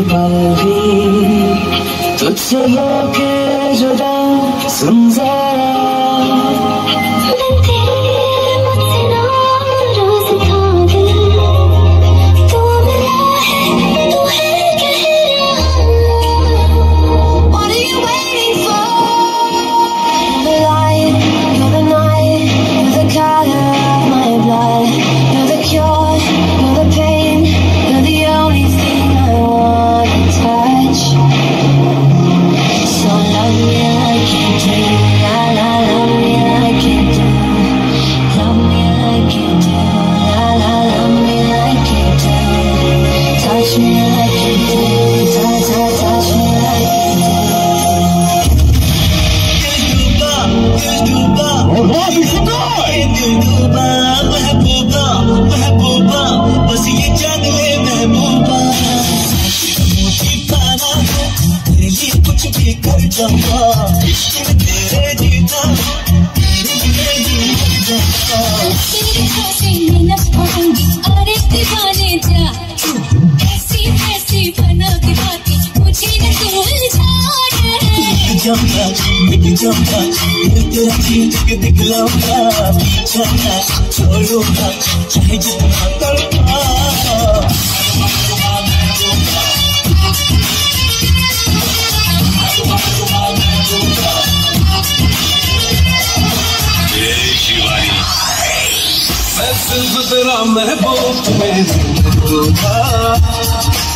छुपा भी तुझसे होके जुदा समझाया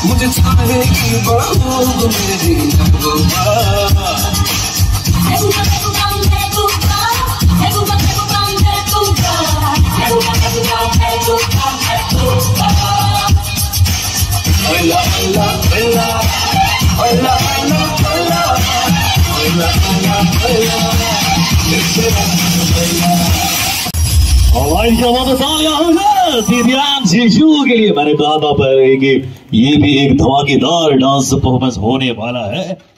मुझे चाहेगी महबूब मेरी महबूबा महबूबा महबूबा महबूबा महबूबा महबूबा महबूबा महबूबा महबूबा ओला ओला ओला ओला ओला ओला ओला ओला ओला सीरियाम जीजू के लिए मैंने कहा था पहले कि ये भी एक धमाकेदार डांस परफॉर्मेंस होने वाला है।